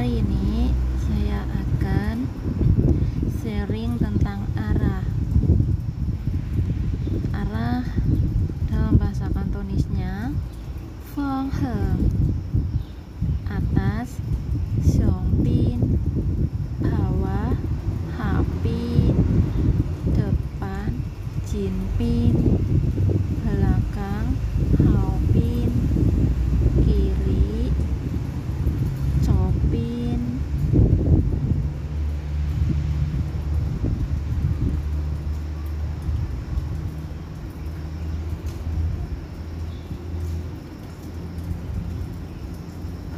Hari ini saya akan sharing tentang arah. Arah dalam bahasa Kantonisnya Fong He, atas, Xiong Tin, bawah, Hapi, depan, Jin Pin, belakang, Hao Pin, kiri, Copin.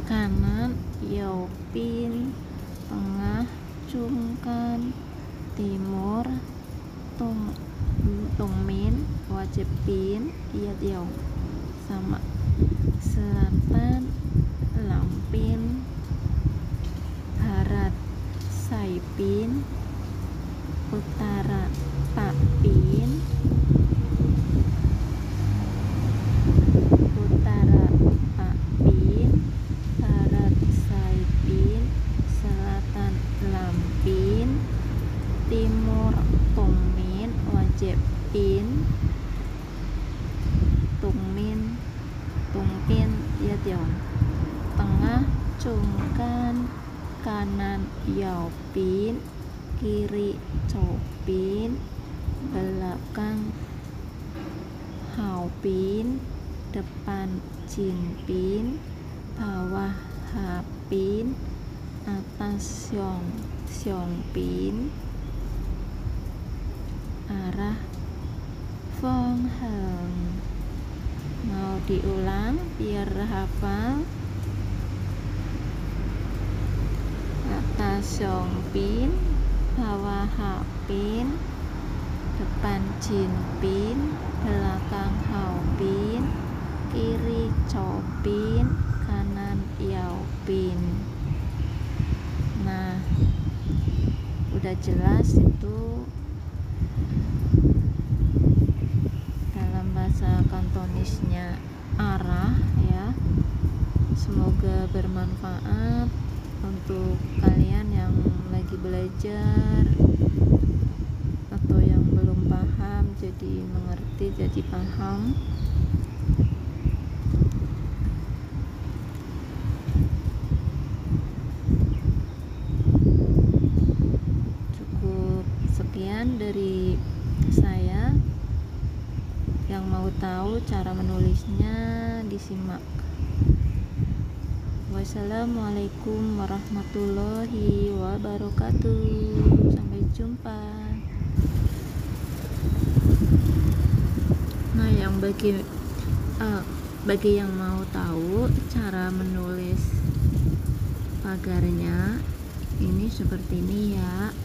Kanan Yaupin, tengah Cungkan, timur Tungmin, wajib Pin, Iat Yau sama, selatan Lampin, barat Saipin, utara Tapin, timur Tungmin, wajib Pin, Tungmin, Tungpin, Yationg, tengah Cungkan, kanan Yaupin, kiri Copin, belakang Haupin, depan Jinpin, bawah Hapin, atas Xiongpin. Arah Fong Heng. Mau diulang biar hafal. Atas Xiongpin, bawah Hapin, depan Jinpin, belakang Haupin, kiri Copin, kanan Yaupin. Nah, udah jelas itu bahasa Kantonisnya arah ya. Semoga bermanfaat untuk kalian yang lagi belajar atau yang belum paham jadi mengerti, jadi paham. Cukup sekian dari saya. Yang mau tahu cara menulisnya disimak. Wassalamualaikum warahmatullahi wabarakatuh. Sampai jumpa. Nah, yang bagi yang mau tahu cara menulis pagarnya ini seperti ini ya.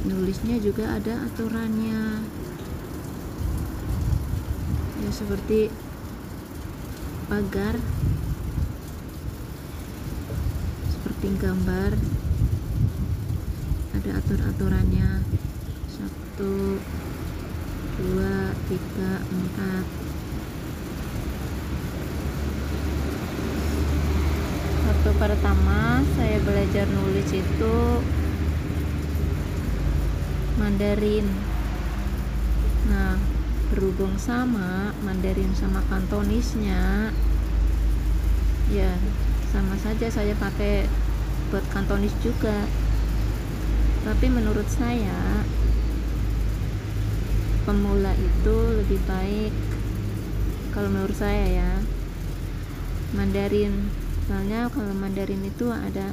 Nulisnya juga ada aturannya ya, seperti pagar, seperti gambar, ada aturannya 1, 2, 3, 4. Waktu pertama saya belajar nulis itu Mandarin. Nah, berhubung sama Mandarin sama Kantonisnya ya, sama saja saya pakai buat Kantonis juga. Tapi menurut saya pemula itu lebih baik, kalau menurut saya ya, Mandarin. Soalnya kalau Mandarin itu ada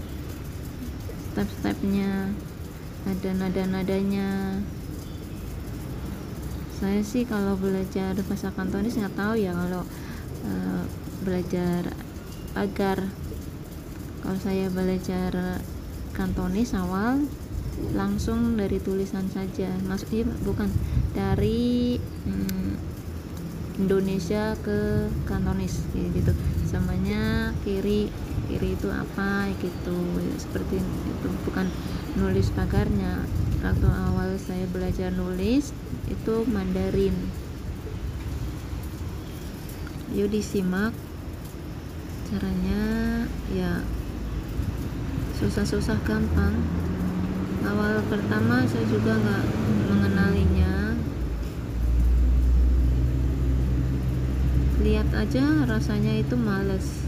step-stepnya, ada nada-nadanya. Saya sih kalau belajar bahasa Kantonis nggak tahu ya kalau belajar pagar. Kalau saya belajar Kantonis awal langsung dari tulisan saja, maksudnya bukan dari Indonesia ke Kantonis gitu, samanya kiri itu apa gitu ya, seperti itu, bukan nulis pagarnya. Waktu awal saya belajar nulis itu Mandarin. Yuk disimak Caranya ya susah-susah gampang. Awal pertama saya juga nggak mengenalinya, lihat aja rasanya itu males,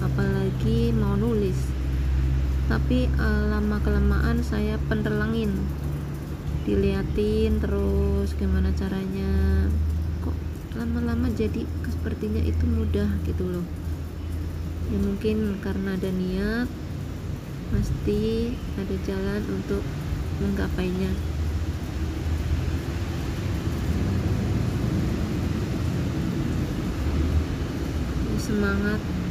apalagi mau nulis. Tapi lama kelamaan saya penterlengin, diliatin terus gimana caranya, kok lama-lama jadi sepertinya itu mudah gitu loh. Ya mungkin karena ada niat pasti ada jalan untuk menggapainya. Semangat.